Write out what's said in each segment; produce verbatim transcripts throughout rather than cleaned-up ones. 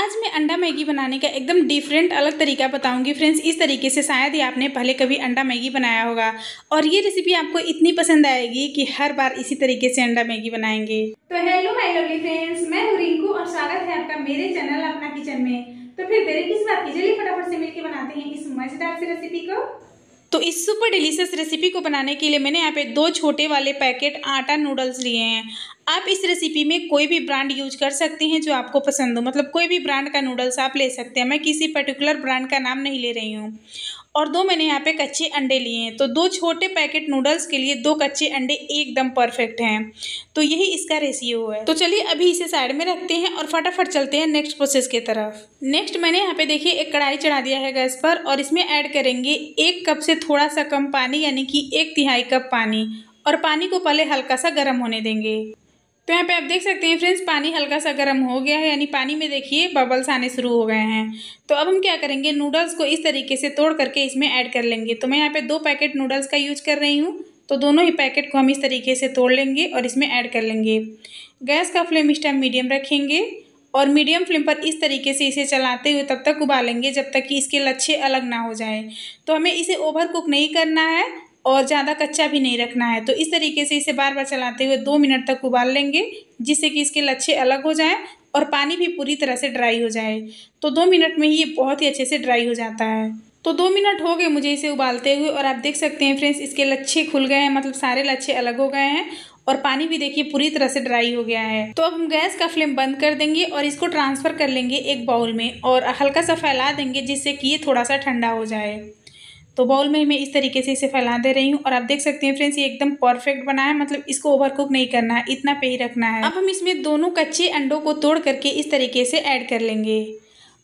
आज मैं अंडा मैगी बनाने का एकदम डिफरेंट अलग तरीका बताऊंगी फ्रेंड्स। इस तरीके से शायद ही आपने पहले कभी अंडा मैगी बनाया होगा और ये रेसिपी आपको इतनी पसंद आएगी कि हर बार इसी तरीके से अंडा मैगी बनाएंगे। तो हेलो माय लवली फ्रेंड्स, मैं हूं रिंकू और स्वागत है आपका मेरे चैनल अपना किचन में। तो फिर देरी किस बात की, चलिए फटाफट से मिलकर बनाते हैं इस मजेदार सी रेसिपी को। तो इस सुपर डिलीशियस रेसिपी को बनाने के लिए मैंने यहाँ पे दो छोटे वाले पैकेट आटा नूडल्स लिए हैं। आप इस रेसिपी में कोई भी ब्रांड यूज कर सकते हैं जो आपको पसंद हो, मतलब कोई भी ब्रांड का नूडल्स आप ले सकते हैं। मैं किसी पर्टिकुलर ब्रांड का नाम नहीं ले रही हूँ। और दो मैंने यहाँ पे कच्चे अंडे लिए हैं। तो दो छोटे पैकेट नूडल्स के लिए दो कच्चे अंडे एकदम परफेक्ट हैं। तो यही इसका रेशियो है। तो चलिए अभी इसे साइड में रखते हैं और फटाफट चलते हैं नेक्स्ट प्रोसेस की तरफ। नेक्स्ट मैंने यहाँ पे देखिए एक कढ़ाई चढ़ा दिया है गैस पर और इसमें ऐड करेंगे एक कप से थोड़ा सा कम पानी, यानी कि एक तिहाई कप पानी। और पानी को पहले हल्का सा गर्म होने देंगे। तो यहाँ पे आप देख सकते हैं फ्रेंड्स, पानी हल्का सा गर्म हो गया है, यानी पानी में देखिए बबल्स आने शुरू हो गए हैं। तो अब हम क्या करेंगे, नूडल्स को इस तरीके से तोड़ करके इसमें ऐड कर लेंगे। तो मैं यहाँ पे दो पैकेट नूडल्स का यूज कर रही हूँ, तो दोनों ही पैकेट को हम इस तरीके से तोड़ लेंगे और इसमें ऐड कर लेंगे। गैस का फ्लेम इस टाइम मीडियम रखेंगे और मीडियम फ्लेम पर इस तरीके से इसे चलाते हुए तब तक उबालेंगे जब तक कि इसके लच्छे अलग ना हो जाए। तो हमें इसे ओवर कुक नहीं करना है और ज़्यादा कच्चा भी नहीं रखना है। तो इस तरीके से इसे बार बार चलाते हुए दो मिनट तक उबाल लेंगे, जिससे कि इसके लच्छे अलग हो जाएं और पानी भी पूरी तरह से ड्राई हो जाए। तो दो मिनट में ही ये बहुत ही अच्छे से ड्राई हो जाता है। तो दो मिनट हो गए मुझे इसे उबालते हुए और आप देख सकते हैं फ्रेंड्स, इसके लच्छे खुल गए हैं, मतलब सारे लच्छे अलग हो गए हैं और पानी भी देखिए पूरी तरह से ड्राई हो गया है। तो अब हम गैस का फ्लेम बंद कर देंगे और इसको ट्रांसफ़र कर लेंगे एक बाउल में और हल्का सा फैला देंगे, जिससे कि ये थोड़ा सा ठंडा हो जाए। तो बाउल में मैं इस तरीके से इसे फैला दे रही हूँ और आप देख सकते हैं फ्रेंड्स, ये एकदम परफेक्ट बना है, मतलब इसको ओवर कुक नहीं करना है, इतना पे ही रखना है। अब हम इसमें दोनों कच्चे अंडों को तोड़ करके इस तरीके से ऐड कर लेंगे।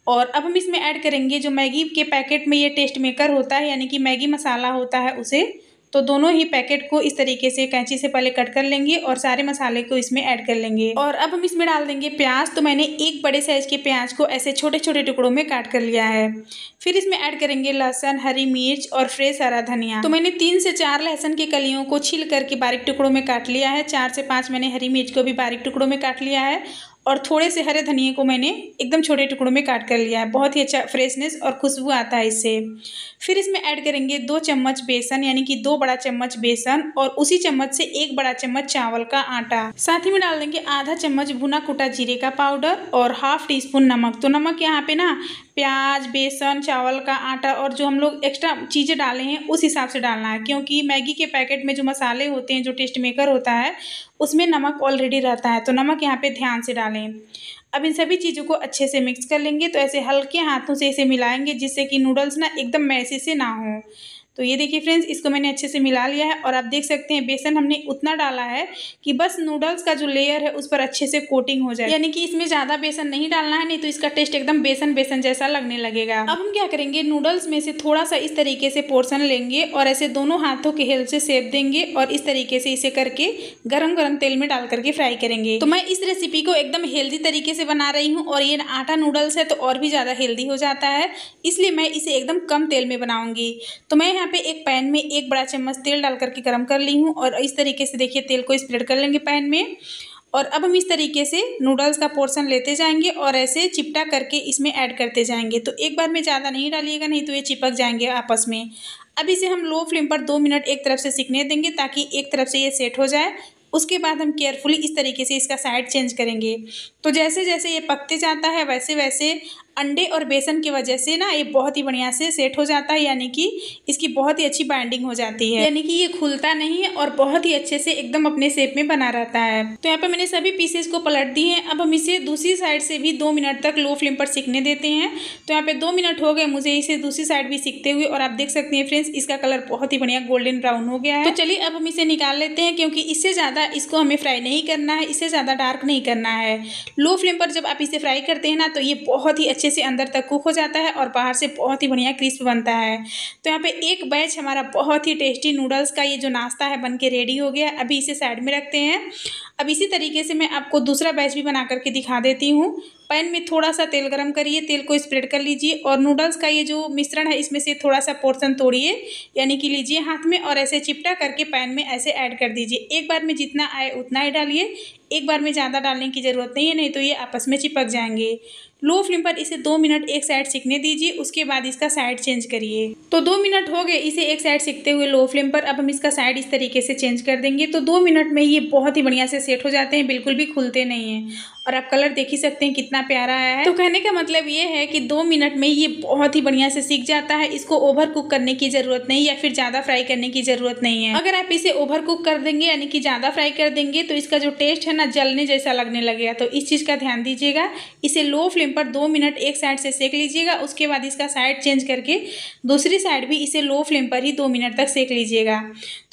और अब हम इसमें ऐड करेंगे जो मैगी के पैकेट में ये टेस्ट मेकर होता है, यानी कि मैगी मसाला होता है उसे। तो दोनों ही पैकेट को इस तरीके से कैंची से पहले कट कर लेंगे और सारे मसाले को इसमें ऐड कर लेंगे। और अब हम इसमें डाल देंगे प्याज। तो मैंने एक बड़े साइज के प्याज को ऐसे छोटे छोटे टुकड़ों में काट कर लिया है। फिर इसमें ऐड करेंगे लहसुन, हरी मिर्च और फ्रेश हरा धनिया। तो मैंने तीन से चार लहसुन की कलियों को छील करके बारीक टुकड़ों में काट लिया है। चार से पाँच मैंने हरी मिर्च को भी बारीक टुकड़ों में काट लिया है और थोड़े से हरे धनिए को मैंने एकदम छोटे टुकड़ों में काट कर लिया है। बहुत ही अच्छा फ्रेशनेस और खुशबू आता है इससे। फिर इसमें ऐड करेंगे दो चम्मच बेसन, यानी कि दो बड़ा चम्मच बेसन और उसी चम्मच से एक बड़ा चम्मच चावल का आटा। साथ ही में डाल देंगे आधा चम्मच भुना कुटा जीरे का पाउडर और हाफ टी स्पून नमक। तो नमक यहाँ पे ना प्याज, बेसन, चावल का आटा और जो हम लोग एक्स्ट्रा चीज़ें डाले हैं उस हिसाब से डालना है, क्योंकि मैगी के पैकेट में जो मसाले होते हैं, जो टेस्ट मेकर होता है, उसमें नमक ऑलरेडी रहता है। तो नमक यहाँ पे ध्यान से डालें। अब इन सभी चीज़ों को अच्छे से मिक्स कर लेंगे। तो ऐसे हल्के हाथों से इसे मिलाएंगे, जिससे कि नूडल्स ना एकदम मैसी से ना हो। तो ये देखिए फ्रेंड्स, इसको मैंने अच्छे से मिला लिया है और आप देख सकते हैं बेसन हमने उतना डाला है कि बस नूडल्स का जो लेयर है उस पर अच्छे से कोटिंग हो जाए, यानी कि इसमें ज़्यादा बेसन नहीं डालना है, नहीं तो इसका टेस्ट एकदम बेसन बेसन जैसा लगने लगेगा। अब हम क्या करेंगे, नूडल्स में से थोड़ा सा इस तरीके से पोर्शन लेंगे और ऐसे दोनों हाथों के हेल्प से सेप देंगे और इस तरीके से इसे करके गरम गरम तेल में डाल करके फ्राई करेंगे। तो मैं इस रेसिपी को एकदम हेल्दी तरीके से बना रही हूँ और ये आटा नूडल्स है तो और भी ज़्यादा हेल्दी हो जाता है, इसलिए मैं इसे एकदम कम तेल में बनाऊँगी। तो मैं पे एक पैन में एक बड़ा चम्मच तेल डाल करके गरम कर ली हूँ और इस तरीके से देखिए तेल को स्प्रेड कर लेंगे पैन में। और अब हम इस तरीके से नूडल्स का पोर्शन लेते जाएंगे और ऐसे चिपटा करके इसमें ऐड करते जाएंगे। तो एक बार में ज़्यादा नहीं डालिएगा, नहीं तो ये चिपक जाएंगे आपस में। अब इसे हम लो फ्लेम पर दो मिनट एक तरफ से सिकने देंगे ताकि एक तरफ से ये सेट हो जाए। उसके बाद हम केयरफुली इस तरीके से इसका साइड चेंज करेंगे। तो जैसे जैसे ये पकते जाता है वैसे वैसे अंडे और बेसन की वजह से ना ये बहुत ही बढ़िया से सेट हो जाता है, यानी कि इसकी बहुत ही अच्छी बाइंडिंग हो जाती है, यानी कि ये खुलता नहीं है और बहुत ही अच्छे से एकदम अपने शेप में बना रहता है। तो यहाँ पे मैंने सभी पीसेस को पलट दिए हैं। अब हम इसे दूसरी साइड से भी दो मिनट तक लो फ्लेम पर सिकने देते हैं। तो यहाँ पे दो मिनट हो गए मुझे इसे दूसरी साइड भी सिकते हुए और आप देख सकते हैं फ्रेंड्स, इसका कलर बहुत ही बढ़िया गोल्डन ब्राउन हो गया है। तो चलिए अब हम इसे निकाल लेते हैं, क्योंकि इससे ज़्यादा इसको हमें फ्राई नहीं करना है, इससे ज़्यादा डार्क नहीं करना है। लो फ्लेम पर जब आप इसे फ्राई करते हैं ना तो ये बहुत ही से अंदर तक कुक हो जाता है और बाहर से बहुत ही बढ़िया क्रिस्प बनता है। तो यहाँ पे एक बैच हमारा बहुत ही टेस्टी नूडल्स का ये जो नाश्ता है बनके रेडी हो गया। अभी इसे साइड में रखते हैं। अब इसी तरीके से मैं आपको दूसरा बैच भी बना करके दिखा देती हूँ। पैन में थोड़ा सा तेल गरम करिए, तेल को स्प्रेड कर लीजिए और नूडल्स का ये जो मिश्रण है इसमें से थोड़ा सा पोर्शन तोड़िए, यानी कि लीजिए हाथ में और ऐसे चिपटा करके पैन में ऐसे ऐड कर दीजिए। एक बार में जितना आए उतना ही डालिए, एक बार में ज़्यादा डालने की ज़रूरत नहीं है, नहीं तो ये आपस में चिपक जाएंगे। लो फ्लेम पर इसे दो मिनट एक साइड सिकने दीजिए, उसके बाद इसका साइड चेंज करिए। तो दो मिनट हो गए इसे एक साइड सिकते हुए लो फ्लेम पर। अब हम इसका साइड इस तरीके से चेंज कर देंगे। तो दो मिनट में ये बहुत ही बढ़िया से सेट हो जाते हैं, बिल्कुल भी खुलते नहीं हैं। और आप कलर देख ही सकते हैं कितना प्यारा आया है। तो कहने का मतलब ये है कि दो मिनट में ये बहुत ही बढ़िया से सिक जाता है। इसको ओवर कुक करने की ज़रूरत नहीं या फिर ज़्यादा फ्राई करने की ज़रूरत नहीं है। अगर आप इसे ओवर कुक कर देंगे यानी कि ज़्यादा फ्राई कर देंगे तो इसका जो टेस्ट है ना जलने जैसा लगने लगेगा। तो इस चीज़ का ध्यान दीजिएगा। इसे लो फ्लेम पर दो मिनट एक साइड से सेक लीजिएगा, उसके बाद इसका साइड चेंज करके दूसरी साइड भी इसे लो फ्लेम पर ही दो मिनट तक सेक लीजिएगा।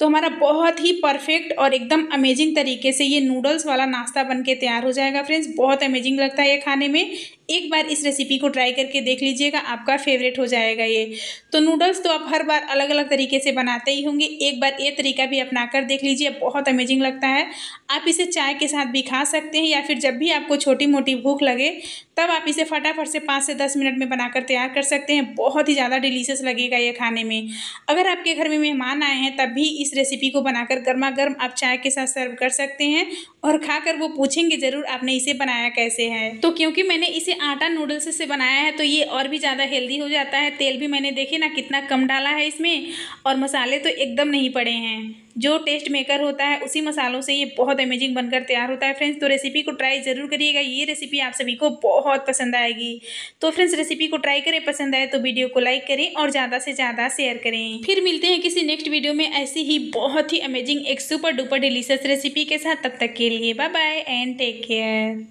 तो हमारा बहुत ही परफेक्ट और एकदम अमेजिंग तरीके से ये नूडल्स वाला नाश्ता बन के तैयार हो जाएगा। फ्रेंड्स बहुत अमेजिंग लगता है ये खाने में। एक बार इस रेसिपी को ट्राई करके देख लीजिएगा, आपका फेवरेट हो जाएगा ये। तो नूडल्स तो आप हर बार अलग अलग तरीके से बनाते ही होंगे, एक बार ये तरीका भी अपना कर देख लीजिए, बहुत अमेजिंग लगता है। आप इसे चाय के साथ भी खा सकते हैं या फिर जब भी आपको छोटी मोटी भूख लगे तब आप इसे फटाफट से पाँच से दस मिनट में बनाकर तैयार कर सकते हैं। बहुत ही ज़्यादा डिलीशियस लगेगा ये खाने में। अगर आपके घर में मेहमान आए हैं तब भी इस रेसिपी को बनाकर गर्मा गर्म आप चाय के साथ सर्व कर सकते हैं और खाकर वो पूछेंगे ज़रूर आपने इसे बनाया कैसे है। तो क्योंकि मैंने इसे आटा नूडल्स से बनाया है तो ये और भी ज़्यादा हेल्दी हो जाता है। तेल भी मैंने देखे ना कितना कम डाला है इसमें, और मसाले तो एकदम नहीं पड़े हैं। जो टेस्ट मेकर होता है उसी मसालों से ये बहुत अमेजिंग बनकर तैयार होता है। फ्रेंड्स तो रेसिपी को ट्राई ज़रूर करिएगा, ये रेसिपी आप सभी को बहुत पसंद आएगी। तो फ्रेंड्स रेसिपी को ट्राई करें, पसंद आए तो वीडियो को लाइक करें और ज़्यादा से ज़्यादा शेयर करें। फिर मिलते हैं किसी नेक्स्ट वीडियो में ऐसी ही बहुत ही अमेजिंग एक सुपर डुपर डिलीशियस रेसिपी के साथ। तब तक के लिए bye bye and take care.